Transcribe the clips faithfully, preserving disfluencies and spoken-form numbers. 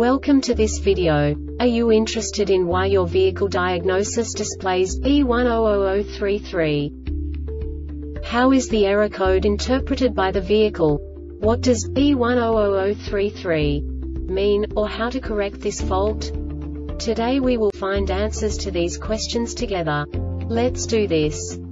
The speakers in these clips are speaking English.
Welcome to this video. Are you interested in why your vehicle diagnosis displays B one zero zero zero three three? How is the error code interpreted by the vehicle? What does B one zero zero zero three three mean, or how to correct this fault? Today we will find answers to these questions together. Let's do this.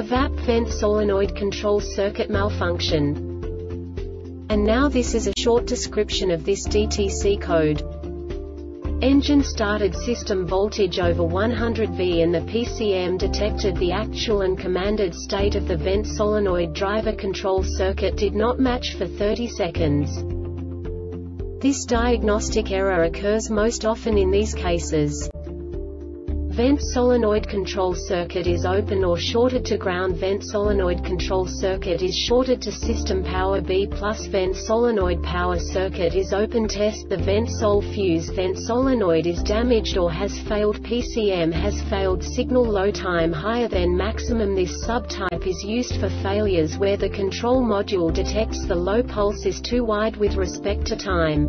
V A P vent solenoid control circuit malfunction. And now this is a short description of this D T C code. Engine started system voltage over one hundred volts and the P C M detected the actual and commanded state of the vent solenoid driver control circuit did not match for thirty seconds. This diagnostic error occurs most often in these cases. Vent solenoid control circuit is open or shorted to ground. Vent solenoid control circuit is shorted to system power. B plus vent solenoid power circuit is open. Test the vent sol fuse. Vent solenoid is damaged or has failed. P C M has failed. Signal low time higher than maximum. This subtype is used for failures where the control module detects the low pulse is too wide with respect to time.